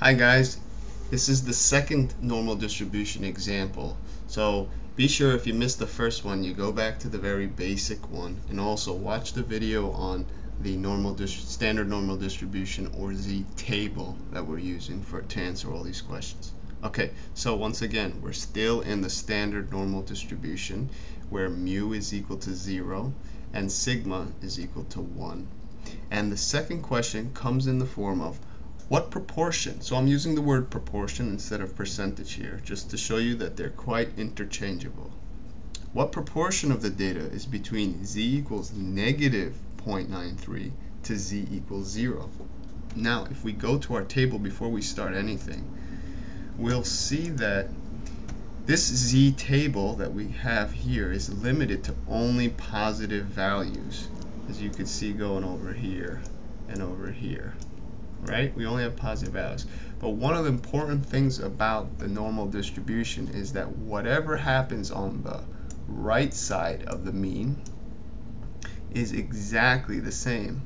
Hi guys, this is the second normal distribution example, so be sure if you missed the first one you go back to the very basic one, and also watch the video on the standard normal distribution, or the table that we're using to answer all these questions. Okay, so once again we're still in the standard normal distribution where mu is equal to 0 and sigma is equal to 1, and the second question comes in the form of what proportion? So I'm using the word proportion instead of percentage here, just to show you that they're quite interchangeable. What proportion of the data is between z equals negative 0.93 to z equals 0? Now, if we go to our table before we start anything, we'll see that this z table that we have here is limited to only positive values, as you can see going over here and over here. Right? We only have positive values. But one of the important things about the normal distribution is that whatever happens on the right side of the mean is exactly the same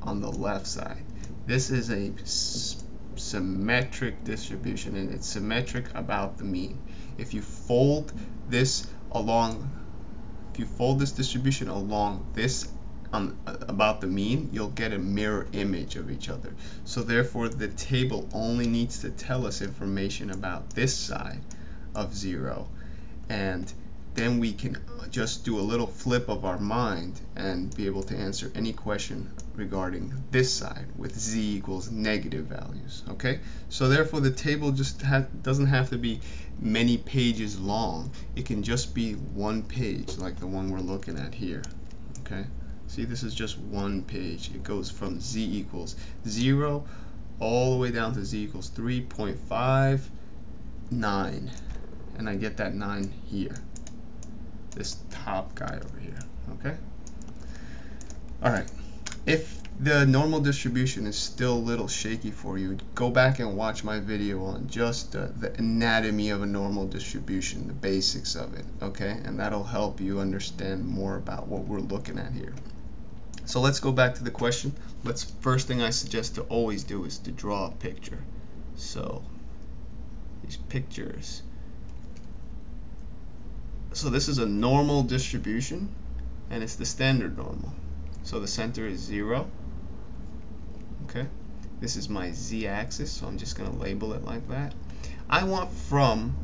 on the left side. This is a symmetric distribution, and it's symmetric about the mean. If you fold this distribution along this about the mean, you'll get a mirror image of each other. So therefore the table only needs to tell us information about this side of 0, and then we can just do a little flip of our mind and be able to answer any question regarding this side with z equals negative values. Okay, so therefore the table just doesn't have to be many pages long. It can just be one page, like the one we're looking at here. Okay, see, this is just one page. It goes from z equals 0 all the way down to z equals 3.59, and I get that 9 here, this top guy over here. Okay, alright, if the normal distribution is still a little shaky for you, go back and watch my video on just the anatomy of a normal distribution, the basics of it, okay, and that'll help you understand more about what we're looking at here. So let's go back to the question. First thing I suggest to always do is to draw a picture. So these pictures. So this is a normal distribution, and it's the standard normal. So the center is 0. Okay. This is my z-axis, so I'm just going to label it like that. I want from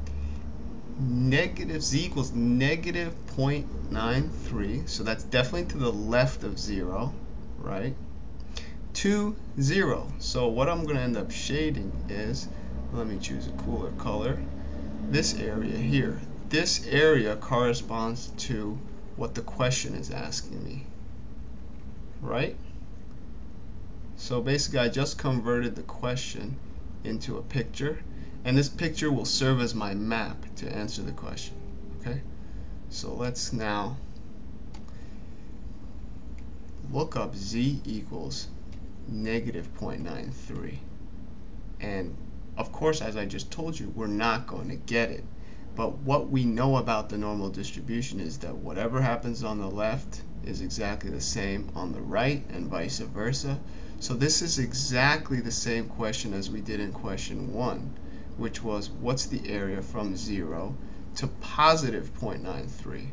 negative z equals negative 0.93, so that's definitely to the left of 0, right, to 0. So what I'm going to end up shading is, let me choose a cooler color, this area here. This area corresponds to what the question is asking me, right? So basically I just converted the question into a picture, and this picture will serve as my map to answer the question. Okay, so let's now look up z equals negative 0.93, and of course, as I just told you, we're not going to get it. But what we know about the normal distribution is that whatever happens on the left is exactly the same on the right, and vice versa. So this is exactly the same question as we did in question 1, which was what's the area from 0 to positive 0.93.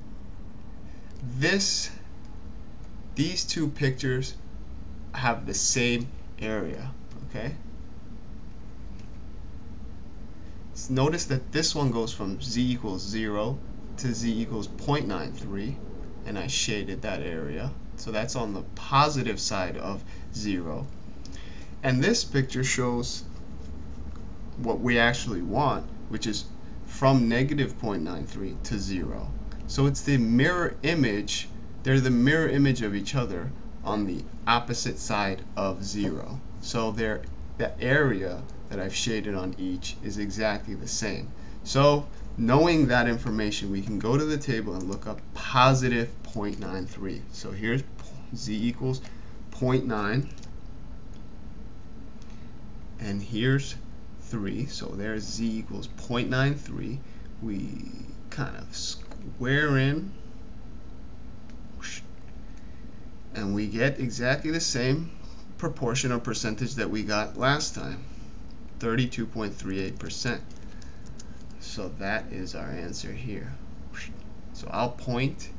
These two pictures have the same area, okay? Notice that this one goes from z equals 0 to z equals 0.93, and I shaded that area, so that's on the positive side of 0. And this picture shows what we actually want, which is from negative 0.93 to 0. So it's the mirror image, they're the mirror image of each other on the opposite side of 0. So they're the area that I've shaded on each is exactly the same. So knowing that information, we can go to the table and look up positive 0.93. So here's z equals 0.9, and here's 3. So there's z equals 0.93. We kind of square in, and we get exactly the same proportion or percentage that we got last time. 32.38%. So that is our answer here. So I'll point,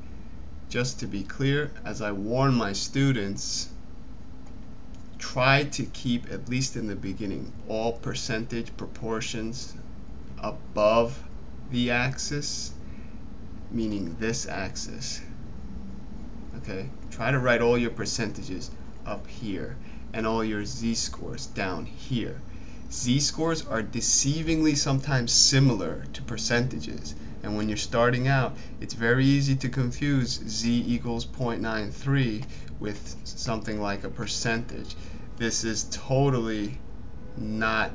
just to be clear, as I warn my students, try to keep, at least in the beginning, all percentage proportions above the axis, meaning this axis. Okay, try to write all your percentages up here and all your z-scores down here. Z-scores are deceivingly sometimes similar to percentages, and when you're starting out, it's very easy to confuse z equals 0.93 with something like a percentage. This is totally not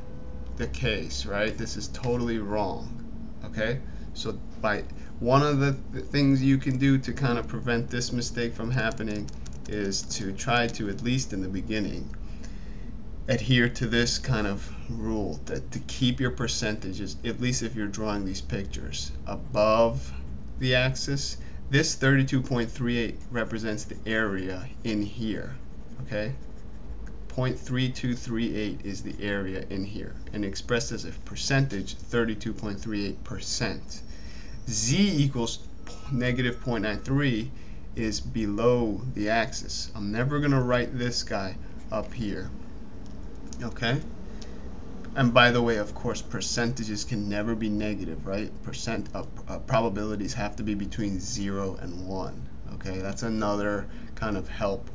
the case, right? This is totally wrong. Okay, so by one of the things you can do to kind of prevent this mistake from happening is to try to, at least in the beginning, adhere to this kind of rule, that to keep your percentages, at least if you're drawing these pictures, above the axis. This 32.38 represents the area in here, okay? 0.3238 is the area in here, and expressed as a percentage, 32.38%. Z equals negative 0.93 is below the axis. I'm never going to write this guy up here, okay? And by the way, of course, percentages can never be negative, right? Percent of probabilities have to be between 0 and 1, okay? That's another kind of help.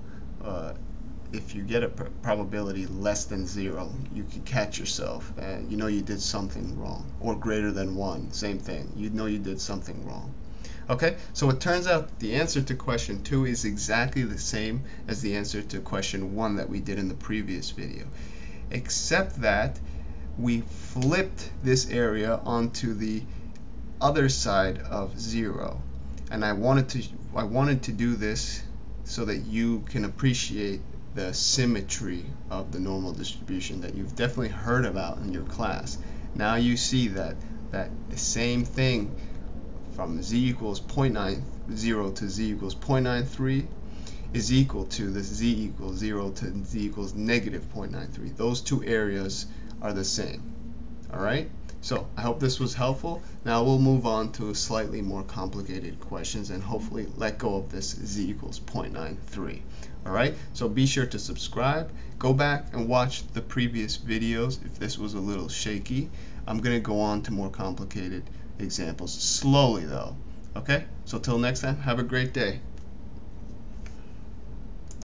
If you get a probability less than 0, you can catch yourself. You know you did something wrong. Or greater than 1, same thing. You know you did something wrong. Okay, so it turns out the answer to question 2 is exactly the same as the answer to question 1 that we did in the previous video, except that we flipped this area onto the other side of 0. And I wanted to do this so that you can appreciate the symmetry of the normal distribution that you've definitely heard about in your class. Now you see that the same thing from z equals 0.90 to z equals 0.93 is equal to the z equals 0 to z equals negative 0.93. Those two areas are the same. Alright? So I hope this was helpful. Now we'll move on to slightly more complicated questions and hopefully let go of this z equals 0.93. Alright, so be sure to subscribe, go back and watch the previous videos if this was a little shaky. I'm going to go on to more complicated examples slowly though. Okay, so till next time, have a great day.